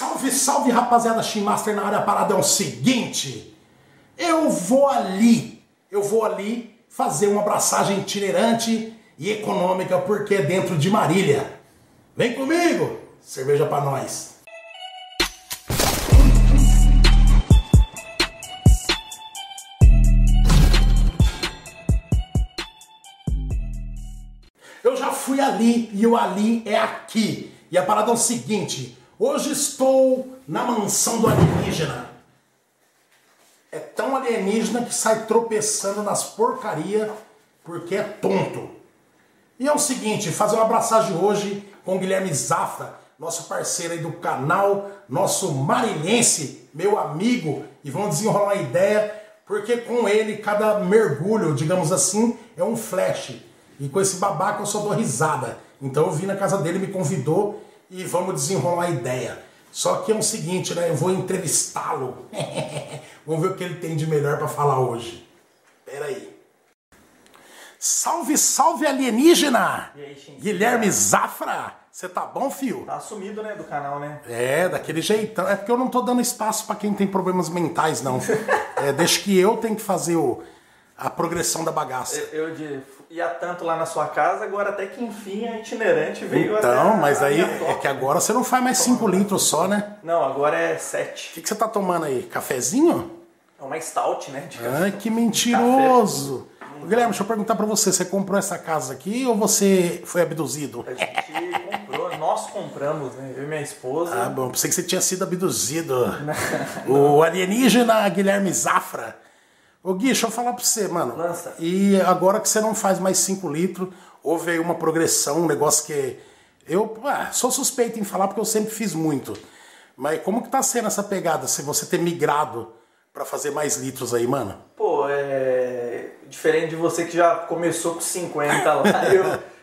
Salve, salve, rapaziada! Shinmaster na área. A parada é o seguinte: eu vou ali fazer uma abraçagem itinerante e econômica, porque é dentro de Marília. Vem comigo! Cerveja pra nós! Eu já fui ali e o ali é aqui. E a parada é o seguinte: hoje estou na mansão do alienígena. É tão alienígena que sai tropeçando nas porcaria porque é tonto. E é o seguinte, fazer uma abraçagem hoje com o Guilherme Zafra, nosso parceiro aí do canal, nosso marilense, meu amigo, e vamos desenrolar a ideia, porque com ele cada mergulho, digamos assim, é um flash. E com esse babaca eu só dou risada. Então eu vim na casa dele, me convidou, e vamos desenrolar a ideia. Só que é o seguinte, né? Eu vou entrevistá-lo. Vamos ver o que ele tem de melhor para falar hoje. Pera aí. Salve, salve, alienígena! E aí, gente? Guilherme Zafra! Você tá bom, fio? Tá sumido, né? Do canal, né? É, daquele jeitão. É porque eu não tô dando espaço para quem tem problemas mentais, não. É, deixa que eu tenho que fazer a progressão da bagaça. Eu de... ia tanto lá na sua casa, agora até que enfim a itinerante veio até... Então, mas aí é que agora você não faz mais 5 litros só, né? Não, agora é 7. O que você tá tomando aí? Cafezinho? É uma stout, né? Ai, que mentiroso! Guilherme, deixa eu perguntar pra você, você comprou essa casa aqui ou você foi abduzido? A gente comprou, nós compramos, né? Eu e minha esposa. Ah, bom, pensei que você tinha sido abduzido. O alienígena Guilherme Zafra. Ô Gui, deixa eu falar pra você, mano. Lança. E agora que você não faz mais 5 litros, houve aí uma progressão, um negócio que... Eu sou suspeito em falar porque eu sempre fiz muito. Mas como que tá sendo essa pegada, se você ter migrado pra fazer mais litros aí, mano? Pô, é... diferente de você que já começou com 50 lá.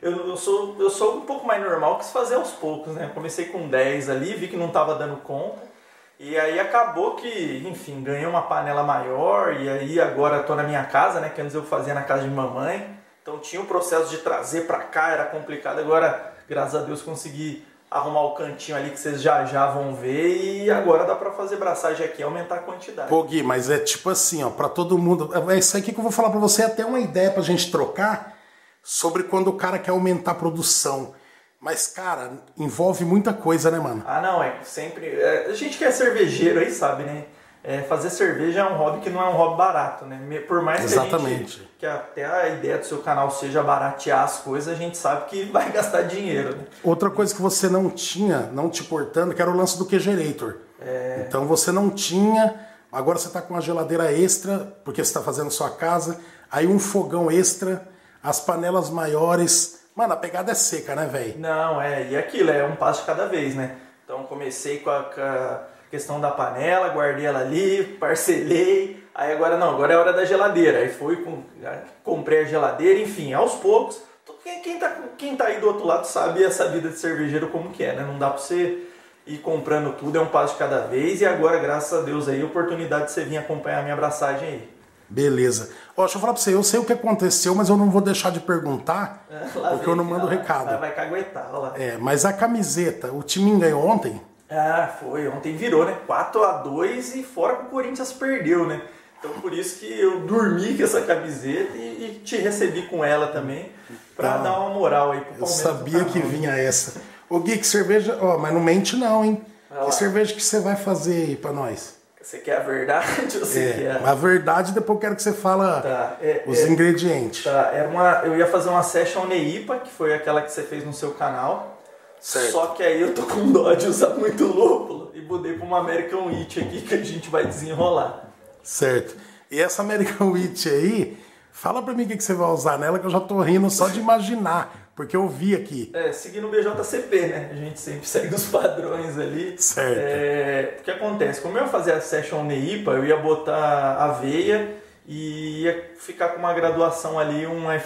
eu sou um pouco mais normal, quis fazer aos poucos, né? Comecei com 10 ali, vi que não tava dando conta. E aí acabou que, enfim, ganhei uma panela maior e aí agora tô na minha casa, né, que antes eu fazia na casa de mamãe. Então tinha o processo de trazer pra cá, era complicado. Agora, graças a Deus, consegui arrumar o cantinho ali que vocês já vão ver e agora dá pra fazer braçagem aqui e aumentar a quantidade. Pô, Gui, mas é tipo assim, ó, pra todo mundo... É isso aqui que eu vou falar pra você, é até uma ideia pra gente trocar sobre quando o cara quer aumentar a produção. Mas, cara, envolve muita coisa, né, mano? Ah, não, é sempre... É, a gente que é cervejeiro aí sabe, né? É, fazer cerveja é um hobby que não é um hobby barato, né? Por mais que, que até a ideia do seu canal seja baratear as coisas, a gente sabe que vai gastar dinheiro, né? Outra coisa que você não tinha, não te cortando, que era o lance do Kegerator. É... Então você não tinha, agora você tá com uma geladeira extra, porque você tá fazendo sua casa, aí um fogão extra, as panelas maiores... Mano, a pegada é seca, né, velho? Não, é, e aquilo, é um passo de cada vez, né? Então comecei com a questão da panela, guardei ela ali, parcelei, aí agora não, agora é hora da geladeira. Aí comprei a geladeira, enfim, aos poucos. Quem tá aí do outro lado sabe essa vida de cervejeiro como que é, né? Não dá pra você ir comprando tudo, é um passo de cada vez. E agora, graças a Deus aí, oportunidade de você vir acompanhar a minha abraçagem aí. Beleza. Ó, deixa eu falar pra você, eu sei o que aconteceu, mas eu não vou deixar de perguntar, porque eu não mando recado. Vai caguetar, olha lá. É, mas a camiseta, o time ganhou ontem? Ah, foi. Ontem virou, né? 4-2 e fora que o Corinthians perdeu, né? Então por isso que eu dormi com essa camiseta e te recebi com ela também, pra dar uma moral aí pro Palmeiras. Eu sabia que vinha essa. Ô Gui, que cerveja... Ó, mas não mente não, hein? Que cerveja que você vai fazer aí pra nós? Você quer a verdade ou você quer? A verdade, depois eu quero que você fala os ingredientes. Tá, eu ia fazer uma session Neipa, que foi aquela que você fez no seu canal. Certo. Só que aí eu tô com dó de usar muito lúpulo e mudei pra uma American Wheat aqui que a gente vai desenrolar. Certo. E essa American Wheat aí, fala pra mim o que você vai usar nela, que eu já tô rindo só de imaginar. Porque eu vi aqui. É, seguindo o BJCP, né? A gente sempre segue os padrões ali. Certo. É, o que acontece? Como eu ia fazer a session Neipa, eu ia botar aveia e ia ficar com uma graduação ali, uma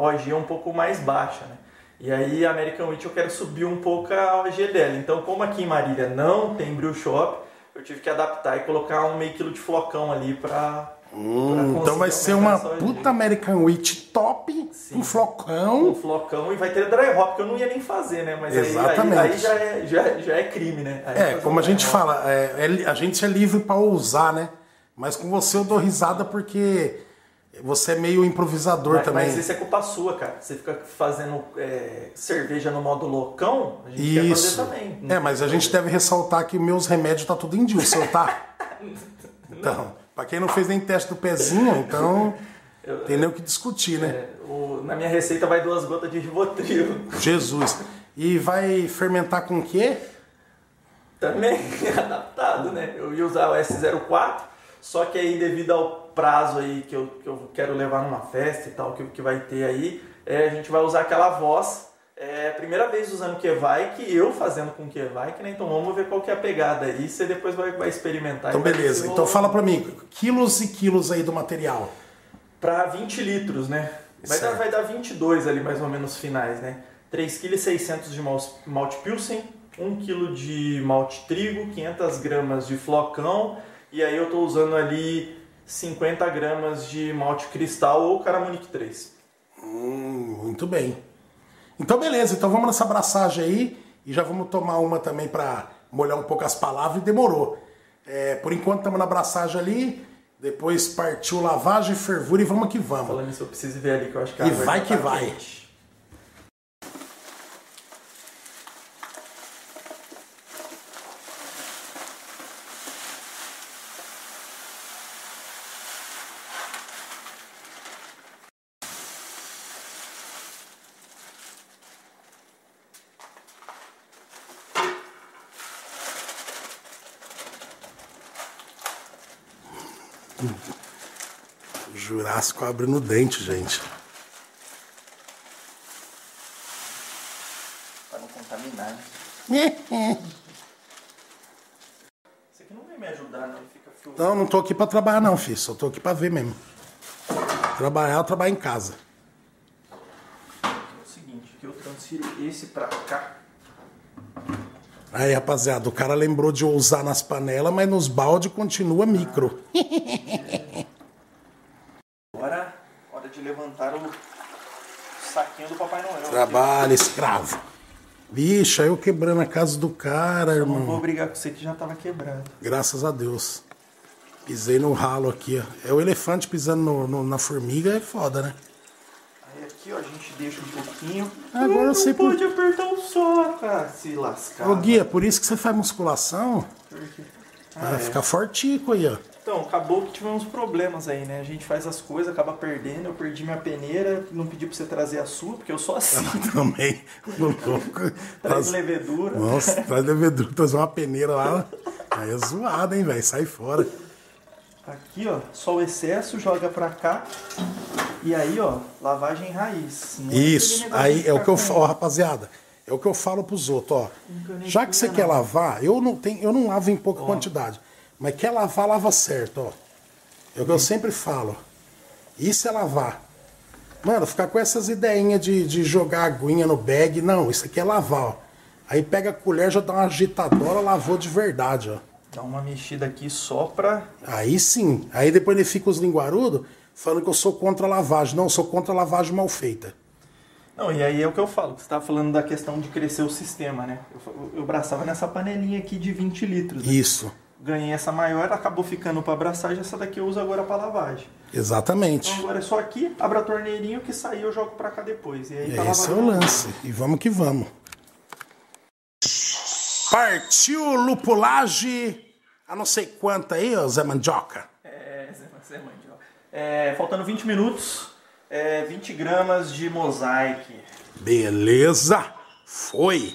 OG um pouco mais baixa, né? E aí a American Wheat eu quero subir um pouco a OG dela. Então, como aqui em Marília não tem brew shop, eu tive que adaptar e colocar um meio quilo de flocão ali pra Então vai ser uma puta de... American Wheat top, sim, um flocão. Um flocão, e vai ter dry hop, que eu não ia nem fazer, né? Mas exatamente. Aí já é crime, né? Aí é, como a gente fala, a gente é livre pra ousar, né? Mas com você eu dou risada porque você é meio improvisador também. Mas isso é culpa sua, cara. Você fica fazendo cerveja no modo loucão, a gente isso. quer fazer também. É, mas a gente deve ressaltar que meus remédios tá tudo em dia, o seu tá? Então... Pra quem não fez nem teste do pezinho, então tem nem o que discutir, né? Na minha receita vai 2 gotas de Rivotril. Jesus! E vai fermentar com o quê? Também adaptado, né? Eu ia usar o S04, só que aí devido ao prazo aí que eu quero levar numa festa e tal, que vai ter aí, a gente vai usar aquela voz. É a primeira vez usando o Kevike, eu fazendo com o Kevike, né? Então vamos ver qual que é a pegada aí, você depois vai experimentar. Então beleza, então fala pra mim, quilos e quilos aí do material. Pra 20 litros, né? Vai dar 22 ali mais ou menos finais, né? 3,6 kg de malte Pilsen, 1 kg de malte trigo, 500 gramas de flocão, e aí eu tô usando ali 50 gramas de malte cristal ou Caramunique 3. Muito bem. Então beleza, então vamos nessa abraçagem aí e já vamos tomar uma também para molhar um pouco as palavras e demorou. Por enquanto estamos na abraçagem ali, depois partiu lavagem, fervura e vamos que vamos. Falando isso, eu preciso ver ali que eu acho que a água vai que vai. Jurássico abre no dente, gente. Pra não contaminar, né? Isso aqui não vem me ajudar, não. Fica fio... Não tô aqui pra trabalhar, não, filho. Só tô aqui pra ver mesmo. Trabalhar, eu trabalho em casa. É o seguinte, que eu transfiro esse pra cá. Aí, rapaziada, o cara lembrou de ousar nas panelas, mas nos baldes continua micro. Hora de levantar o saquinho do Papai Noel. Trabalho, escravo. Vixe, aí eu quebrando a casa do cara, irmão. Não vou brigar com você que já tava quebrado. Graças a Deus. Pisei no ralo aqui, ó. É o elefante pisando na formiga, é foda, né? Aqui, ó, a gente deixa um pouquinho. Agora não sei pode apertar um só, cara. Se lascar. Ô, Guia, por isso que você faz musculação. Vai ficar fortico aí, ó. Então, acabou que tivemos problemas aí, né? A gente faz as coisas, acaba perdendo. Eu perdi minha peneira, não pedi pra você trazer a sua, porque eu sou assim. Eu também. Traz levedura. Nossa, traz levedura, traz uma peneira lá. Aí é zoado, hein, velho? Sai fora. Aqui, ó, só o excesso, joga pra cá. E aí, ó, lavagem raiz. Não isso, aí é o que eu falo, rapaziada, é o que eu falo pros outros, ó. Já que você quer lavar, eu não lavo em pouca quantidade, mas quer lavar, lava certo, ó. É o que eu sempre falo, isso é lavar. Mano, ficar com essas ideinhas de jogar aguinha no bag, não, isso aqui é lavar, ó. Aí pega a colher, já dá uma agitadora, lavou de verdade, ó. Dá uma mexida aqui só pra... Aí sim, aí depois ele fica os linguarudos... Falando que eu sou contra a lavagem. Não, eu sou contra a lavagem mal feita. Não, e aí é o que eu falo. Você estava falando da questão de crescer o sistema, né? Eu abraçava nessa panelinha aqui de 20 litros. Né? Isso. Ganhei essa maior, acabou ficando para abraçagem. Essa daqui eu uso agora para lavagem. Exatamente. Então agora é só aqui, abro a torneirinha, o que sair eu jogo para cá depois. E aí tá esse é o lance. E vamos que vamos. Partiu lupulagem a não sei quanto aí, ó, Zé Mandioca. Zé Mandioca. Faltando 20 minutos, 20 gramas de mosaico. Beleza, foi!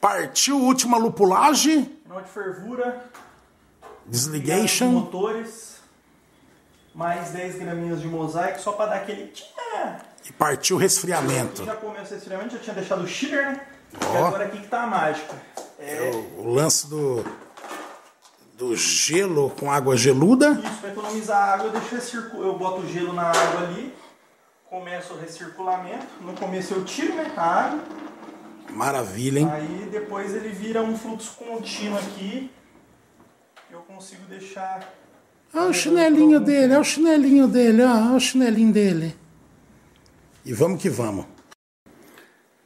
Partiu, última lupulagem. Final de fervura. Desligation. Motores. Mais 10 graminhas de mosaico, só para dar aquele... E partiu o resfriamento. Já comeu o resfriamento, já tinha deixado o sugar, né? E agora aqui que tá a mágica. O lance do gelo com água geluda. Isso, para economizar água, eu boto o gelo na água ali, começo o recirculamento. No começo eu tiro, né, a água. Maravilha, hein? Aí depois ele vira um fluxo contínuo aqui. Eu consigo deixar... Ah, o chinelinho dele, é o chinelinho dele, ó, o chinelinho dele. E vamos que vamos.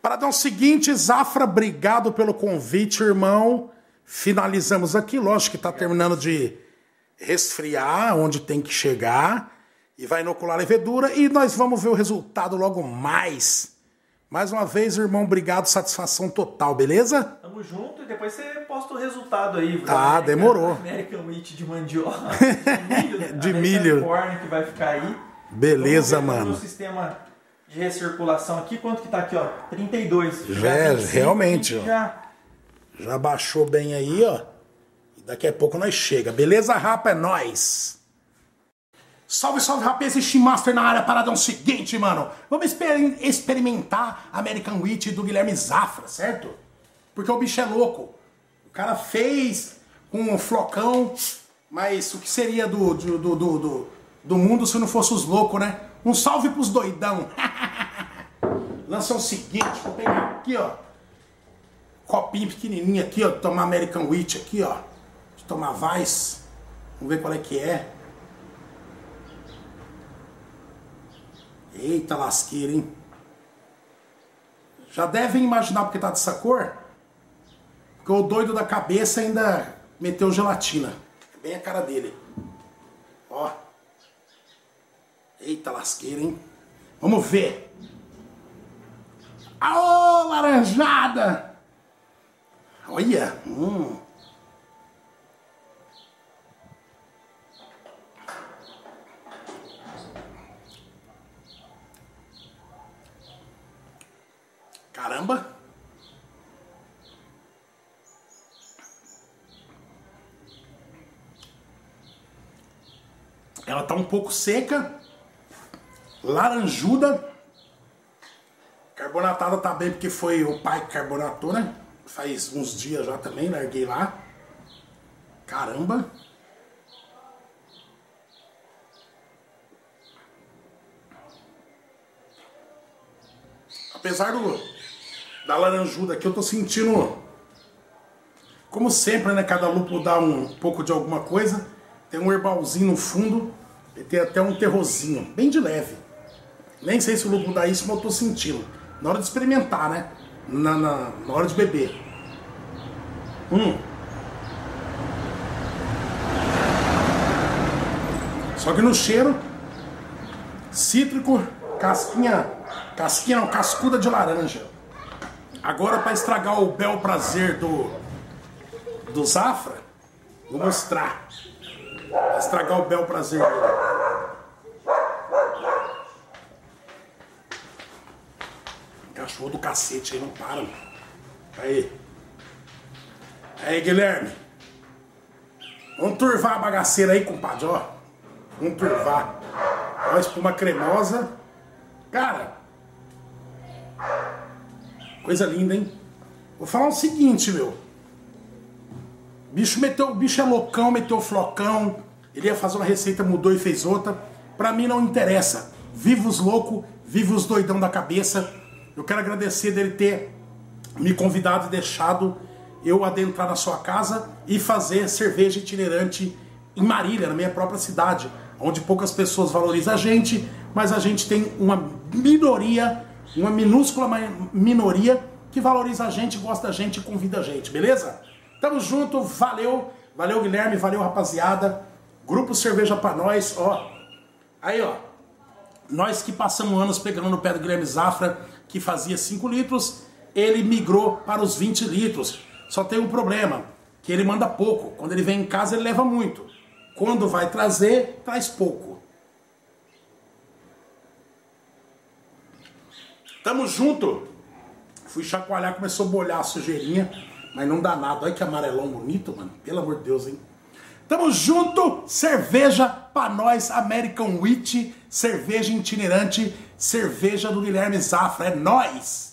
Paradão seguinte, Zafra, obrigado pelo convite, irmão. Finalizamos aqui, lógico que tá terminando de resfriar, onde tem que chegar. E vai inocular a levedura e nós vamos ver o resultado logo mais. Mais uma vez, irmão, obrigado, satisfação total, beleza? Tamo junto e depois você posta o resultado aí. Tá, demorou. American Wheat de mandioca, de milho. Corn que vai ficar aí. Beleza, mano. O sistema de recirculação aqui, quanto que tá aqui, ó? 32. Já é, 25, realmente, ó. Já baixou bem aí, ó. E daqui a pouco nós chega. Beleza, rapa? É nóis. Salve, salve, rapaz, e Shinmaster na área. Paradão seguinte, mano. Vamos experimentar American Wheat do Guilherme Zafra, certo? Porque o bicho é louco. O cara fez com um flocão, mas o que seria do mundo se não fosse os loucos, né? Um salve pros doidão. Lança o seguinte, vou pegar aqui, ó. Copinho pequenininho aqui, ó. Tomar American Wheat aqui, ó. De tomar Vice. Vamos ver qual é que é. Eita lasqueira, hein? Já devem imaginar porque tá dessa cor? Porque o doido da cabeça ainda meteu gelatina. É bem a cara dele. Ó. Eita lasqueira, hein? Vamos ver. Aô, laranjada! Olha! Caramba! Ela tá um pouco seca, laranjuda, carbonatada tá bem porque foi o pai que carbonatou, né? Faz uns dias já também, larguei lá. Caramba! Apesar da laranjuda aqui, eu tô sentindo, como sempre, né? Cada lúpulo dá um pouco de alguma coisa. Tem um herbalzinho no fundo e tem até um terrozinho, bem de leve. Nem sei se o lúpulo dá isso, mas eu tô sentindo. Na hora de experimentar, né? Na hora de beber. Só que no cheiro, cítrico, casquinha não, cascuda de laranja. Agora, para estragar o bel prazer do Zafra, vou mostrar. Pra estragar o bel prazer dele. Cachorro do cacete aí, não para, mano. Aí. Aí, Guilherme. Vamos turvar a bagaceira aí, compadre, ó. Vamos turvar. Ó, a espuma cremosa. Cara. Coisa linda, hein? Vou falar o seguinte, meu. O bicho é loucão, meteu flocão. Ele ia fazer uma receita, mudou e fez outra. Pra mim não interessa. Viva os loucos, viva os doidão da cabeça. Eu quero agradecer dele ter me convidado e deixado eu adentrar na sua casa e fazer cerveja itinerante em Marília, na minha própria cidade, onde poucas pessoas valorizam a gente, mas a gente tem uma minúscula minoria que valoriza a gente, gosta da gente e convida a gente, beleza? Tamo junto, valeu! Valeu, Guilherme, valeu, rapaziada. Grupo Cerveja Pra Nós, ó. Aí, ó. Nós que passamos anos pegando no pé do Guilherme Zafra, que fazia 5 litros, ele migrou para os 20 litros. Só tem um problema, que ele manda pouco. Quando ele vem em casa, ele leva muito. Quando vai trazer, traz pouco. Tamo junto! Fui chacoalhar, começou a bolhar a sujeirinha, mas não dá nada. Olha que amarelão bonito, mano. Pelo amor de Deus, hein? Tamo junto! Cerveja Pra Nós, American Wheat, cerveja itinerante, cerveja do Guilherme Zafra. É nóis!